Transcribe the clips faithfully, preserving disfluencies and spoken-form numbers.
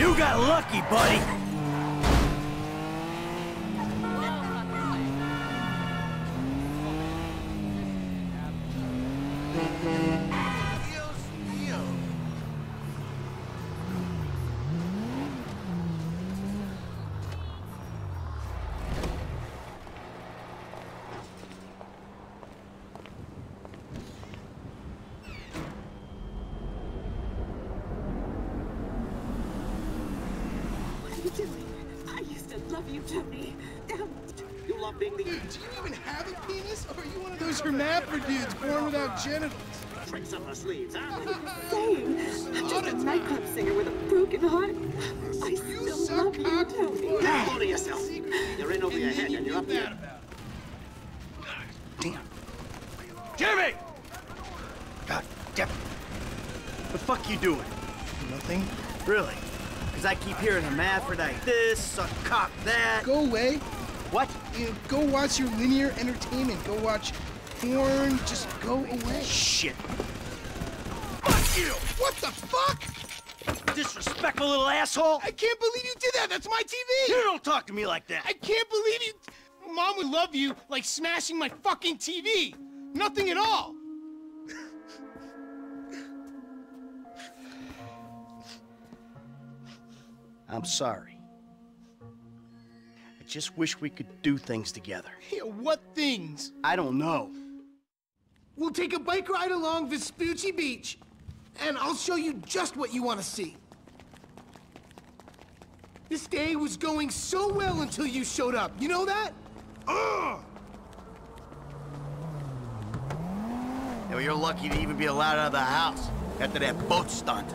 You got lucky, buddy. Genitals. Tricks up her sleeves, huh? Same. I'm just a nightclub singer with a broken heart. I you still love you, Tony. Hold to yourself. You're in over your head and you're up here. Damn. Jimmy! God damn it. What the fuck you doing? Nothing. Really? Because I keep hearing hermaphrodite this, suck cock that. Go away. What? You know, go watch your linear entertainment. Go watch... Warren, just go away. Shit. Fuck you! What the fuck? Disrespectful little asshole! I can't believe you did that! That's my T V! You don't talk to me like that! I can't believe you... Mom would love you like smashing my fucking T V! Nothing at all! I'm sorry. I just wish we could do things together. Yeah, what things? I don't know. We'll take a bike ride along Vespucci Beach, and I'll show you just what you want to see. This day was going so well until you showed up. You know that? Ugh! Yeah, well, you're lucky to even be allowed out of the house after that boat stunt.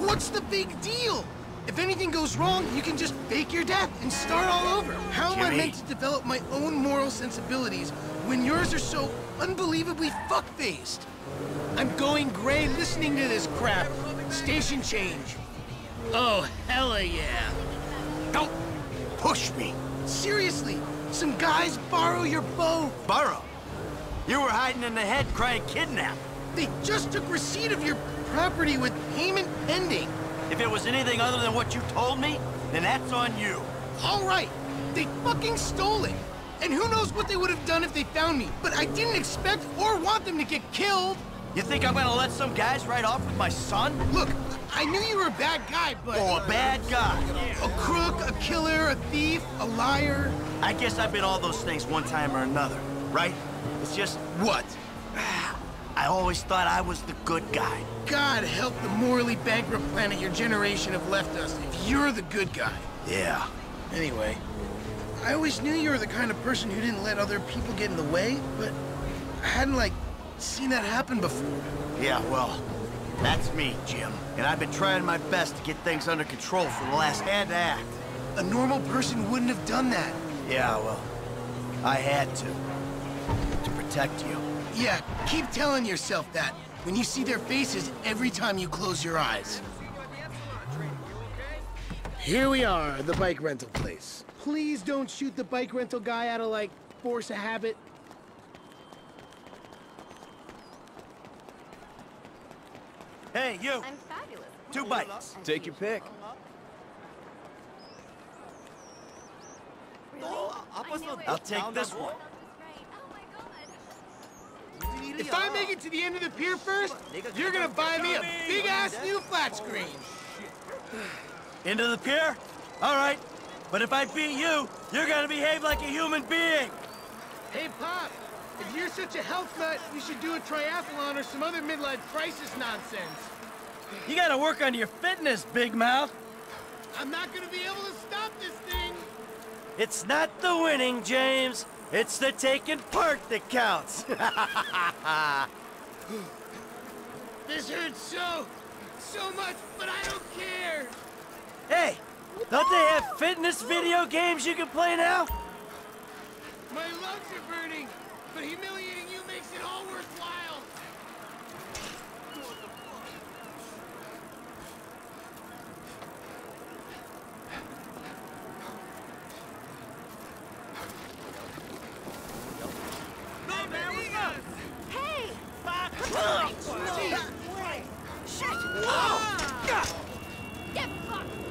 What's the big deal? If anything goes wrong, you can just fake your death and start all over. How am I meant to develop my own moral sensibilities when yours are so unbelievably fuck-faced? I'm going gray listening to this crap. Station change. Oh, hella yeah. Don't push me. Seriously, some guys borrow your bow. Borrow? You were hiding in the head crying kidnap. They just took receipt of your property with payment pending. If it was anything other than what you told me, then that's on you. All right. They fucking stole it. And who knows what they would have done if they found me. But I didn't expect or want them to get killed. You think I'm gonna let some guys ride off with my son? Look, I knew you were a bad guy, but... Oh, a bad guy. A crook, a killer, a thief, a liar. I guess I've been all those things one time or another, right? It's just... What? I always thought I was the good guy. God help the morally bankrupt planet your generation have left us if you're the good guy. Yeah. Anyway, I always knew you were the kind of person who didn't let other people get in the way, but I hadn't, like, seen that happen before. Yeah, well, that's me, Jim. And I've been trying my best to get things under control for the last ad act. A normal person wouldn't have done that. Yeah, well, I had to. To protect you. Yeah, keep telling yourself that when you see their faces every time you close your eyes. Here we are, the bike rental place. Please don't shoot the bike rental guy out of, like, force of habit. Hey, you! I'm fabulous. Two bikes. Take your pick. Really? I'll take this one. If I make it to the end of the pier first, you're gonna buy me a big-ass new flat screen. Into the pier? All right. But if I beat you, you're gonna behave like a human being. Hey, Pop, if you're such a health nut, you should do a triathlon or some other midlife crisis nonsense. You gotta work on your fitness, Big Mouth. I'm not gonna be able to stop this thing. It's not the winning, James. It's the taking part that counts. This hurts so, so much, but I don't care. Hey, don't they have fitness video games you can play now? My lungs are burning, but humiliating you makes it all worthwhile. Shit! Oh! God! Get fucked!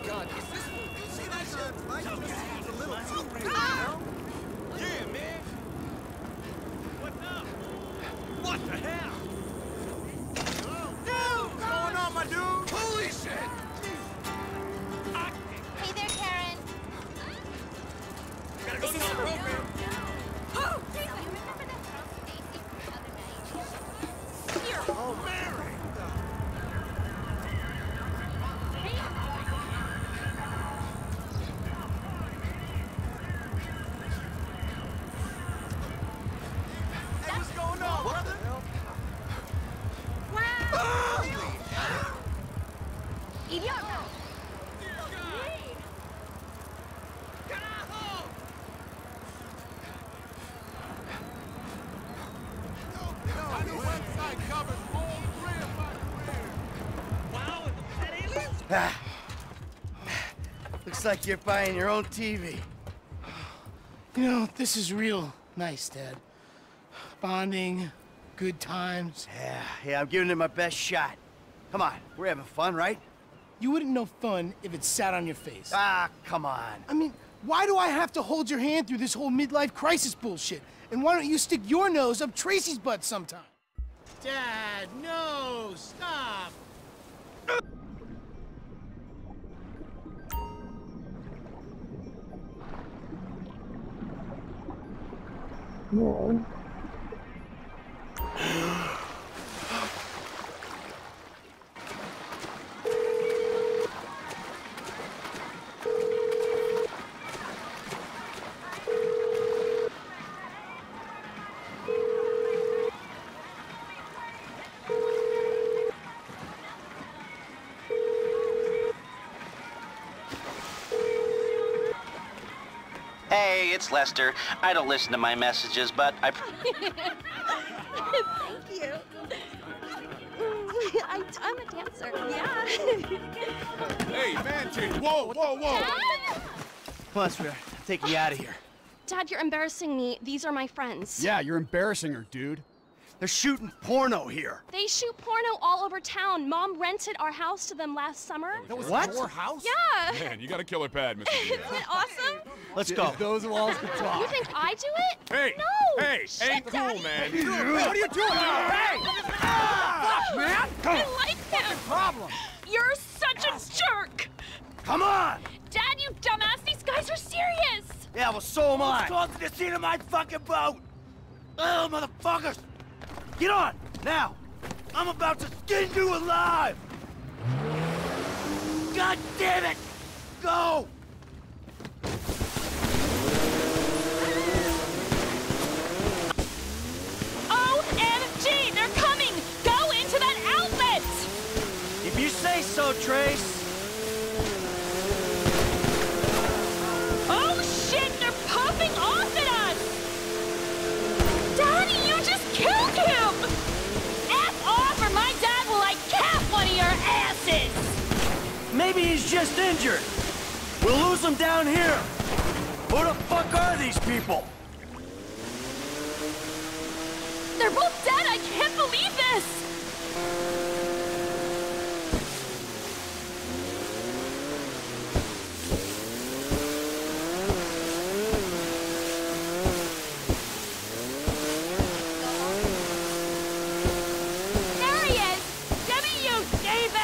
Ah, looks like you're buying your own T V. You know, this is real nice, Dad. Bonding, good times. Yeah, yeah, I'm giving it my best shot. Come on, we're having fun, right? You wouldn't know fun if it sat on your face. Ah, come on. I mean, why do I have to hold your hand through this whole midlife crisis bullshit? And why don't you stick your nose up Tracy's butt sometime? Dad, no, stop. No. Hey, it's Lester. I don't listen to my messages, but I... Thank you. I, I'm a dancer. Yeah. Hey, man, change. Whoa, whoa, whoa. Dad? Come on, sweetheart. I'm taking you out of here. Dad, you're embarrassing me. These are my friends. Yeah, you're embarrassing her, dude. They're shooting porno here. They shoot porno all over town. Mom rented our house to them last summer. That was what? Your house? Yeah. Man, you got a killer pad, Mister Isn't it awesome? Let's go. If those walls could talk. You think I do it? Hey. No. Hey. Shit, ain't Daddy. Cool, man. What are you doing? Hey. Ah, fuck, man. Come. I like them. What's the problem? You're such a jerk. Come on. Dad, you dumbass. These guys are serious. Yeah, well, so am I. Let's go to the scene of my fucking boat. Oh, motherfuckers. Get on! Now! I'm about to skin you alive! God damn it! Go! O M G! They're coming! Go into that outlet! If you say so, Trace! Oh shit! They're popping off at us! Daddy, you just killed him! Maybe he's just injured. We'll lose him down here. Who the fuck are these people? They're both dead. I can't believe this. There he is. W. David.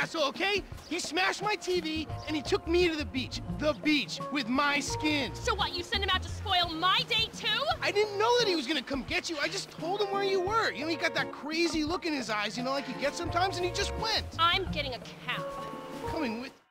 Asshole, okay? He smashed my T V and he took me to the beach. The beach with my skin. So what, you sent him out to spoil my day too? I didn't know that he was gonna come get you. I just told him where you were. You know, he got that crazy look in his eyes, you know, like he gets sometimes, and he just went. I'm getting a cab. Coming with